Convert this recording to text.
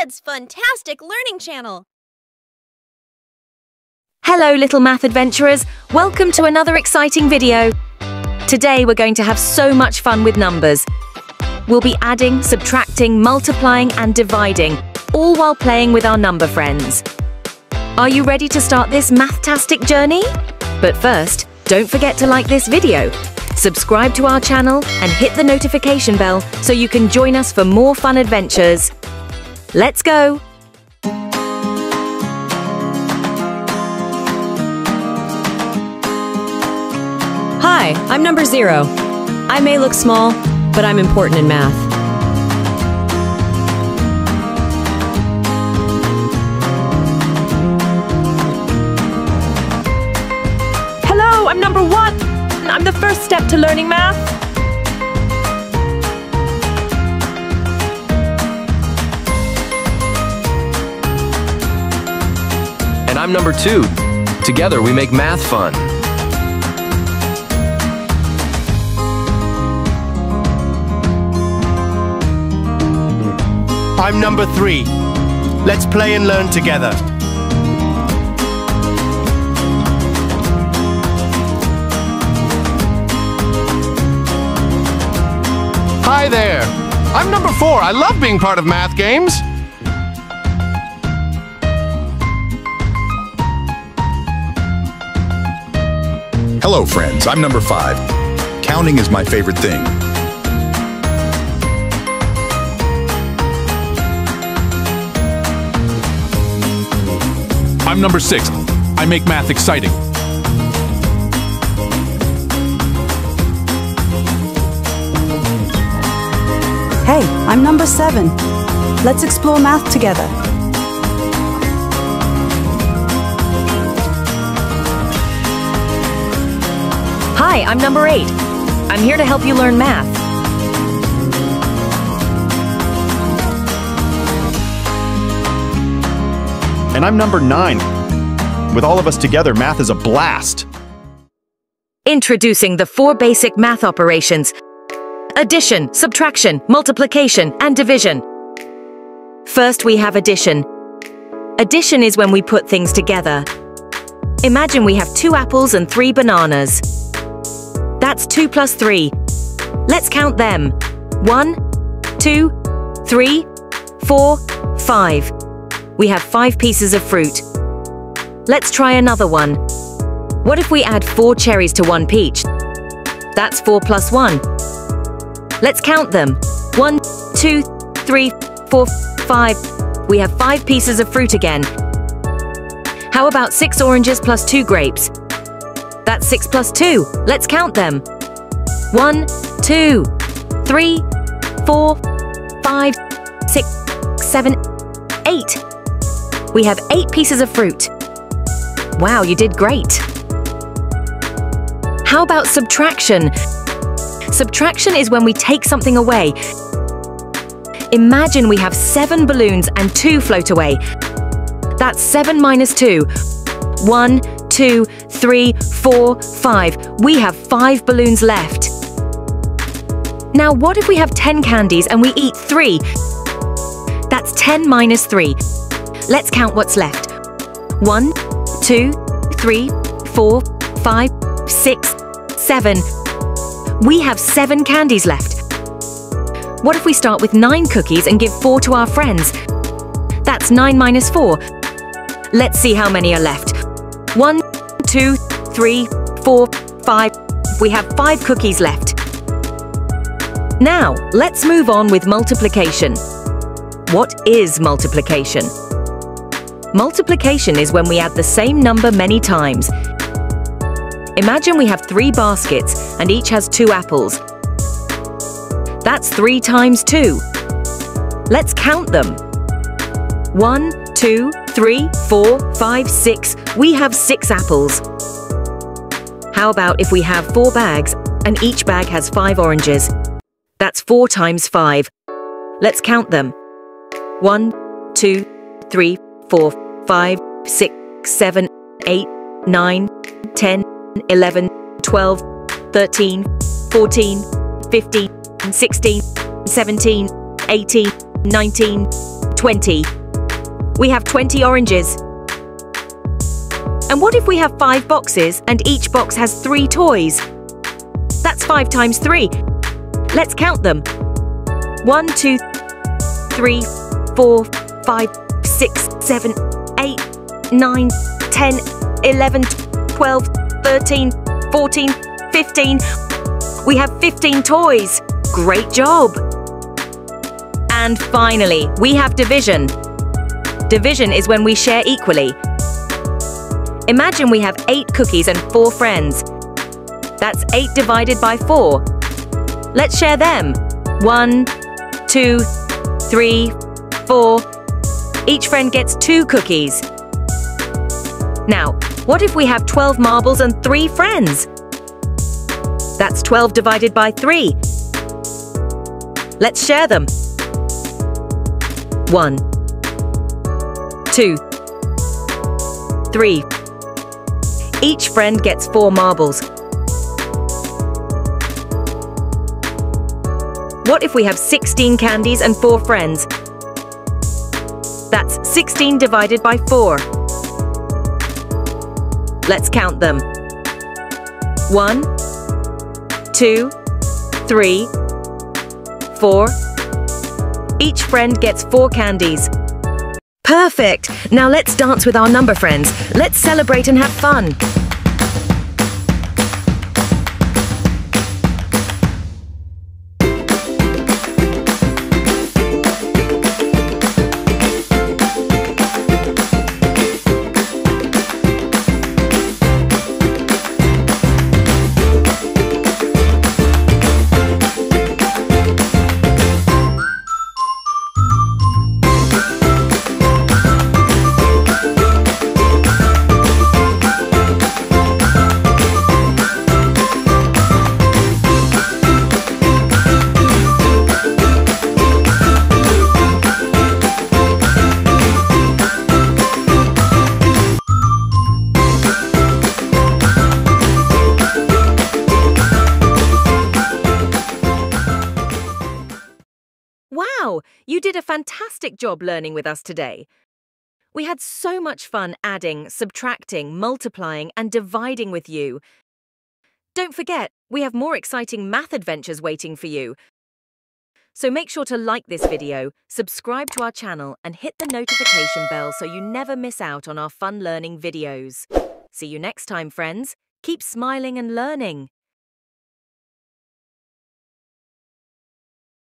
Kids Fantastic Learning Channel. Hello, little math adventurers. Welcome to another exciting video. Today we're going to have so much fun with numbers. We'll be adding, subtracting, multiplying and dividing, all while playing with our number friends. Are you ready to start this mathtastic journey? But first, don't forget to like this video, subscribe to our channel and hit the notification bell so you can join us for more fun adventures. Let's go! Hi, I'm number 0. I may look small, but I'm important in math. Hello, I'm number 1. I'm the first step to learning math. And I'm number 2. Together we make math fun. I'm number 3. Let's play and learn together. Hi there! I'm number 4. I love being part of math games. Hello, friends. I'm number 5. Counting is my favorite thing. I'm number 6. I make math exciting. Hey, I'm number 7. Let's explore math together. Hi, I'm number 8. I'm here to help you learn math. And I'm number 9. With all of us together, math is a blast. Introducing the 4 basic math operations: addition, subtraction, multiplication, and division. First, we have addition. Addition is when we put things together. Imagine we have 2 apples and 3 bananas. That's 2 plus 3. Let's count them. 1, 2, 3, 4, 5. We have 5 pieces of fruit. Let's try another one. What if we add 4 cherries to 1 peach? That's 4 plus 1. Let's count them. 1, 2, 3, 4, 5. We have 5 pieces of fruit again. How about 6 oranges plus 2 grapes? That's 6 plus 2. Let's count them. 1, 2, 3, 4, 5, 6, 7, 8. We have 8 pieces of fruit. Wow, you did great. How about subtraction? Subtraction is when we take something away. Imagine we have 7 balloons and 2 float away. That's 7 minus 2. 1, 2, 3, 4, 5. We have 5 balloons left. Now what if we have 10 candies and we eat 3? That's 10 minus 3. Let's count what's left. 1, 2, 3, 4, 5, 6, 7. We have 7 candies left. What if we start with 9 cookies and give 4 to our friends? That's 9 minus 4. Let's see how many are left. 1, 2, 3, 4, 5. We have 5 cookies left. Now, let's move on with multiplication. What is multiplication? Multiplication is when we add the same number many times. Imagine we have 3 baskets and each has 2 apples. That's 3 times 2. Let's count them. 1, 2, 3, 4, 5, 6. We have 6 apples. How about if we have 4 bags and each bag has 5 oranges? That's 4 times 5. Let's count them. 1, 2, 3, 4, 5, 6, 7, 8, 9, 10, 11, 12, 13, 14, 15, 16, 17, 18, 19, 20. We have 20 oranges. And what if we have 5 boxes and each box has 3 toys? That's 5 times 3. Let's count them. 1, 2, 3, 4, 5, 6, 7, 8, 9, 10, 11, 12, 13, 14, 15. We have 15 toys. Great job! And finally, we have division. Division is when we share equally. Imagine we have 8 cookies and 4 friends. That's 8 divided by 4. Let's share them. 1, 2, 3, 4. Each friend gets 2 cookies. Now, what if we have 12 marbles and 3 friends? That's 12 divided by 3. Let's share them. 1, 2, 3. Each friend gets 4 marbles. What if we have 16 candies and 4 friends? That's 16 divided by 4. Let's count them. 1, 2, 3, 4. Each friend gets 4 candies. Perfect! Now let's dance with our number friends. Let's celebrate and have fun. Wow, you did a fantastic job learning with us today. We had so much fun adding, subtracting, multiplying, and dividing with you. Don't forget, we have more exciting math adventures waiting for you. So make sure to like this video, subscribe to our channel, and hit the notification bell so you never miss out on our fun learning videos. See you next time, friends. Keep smiling and learning.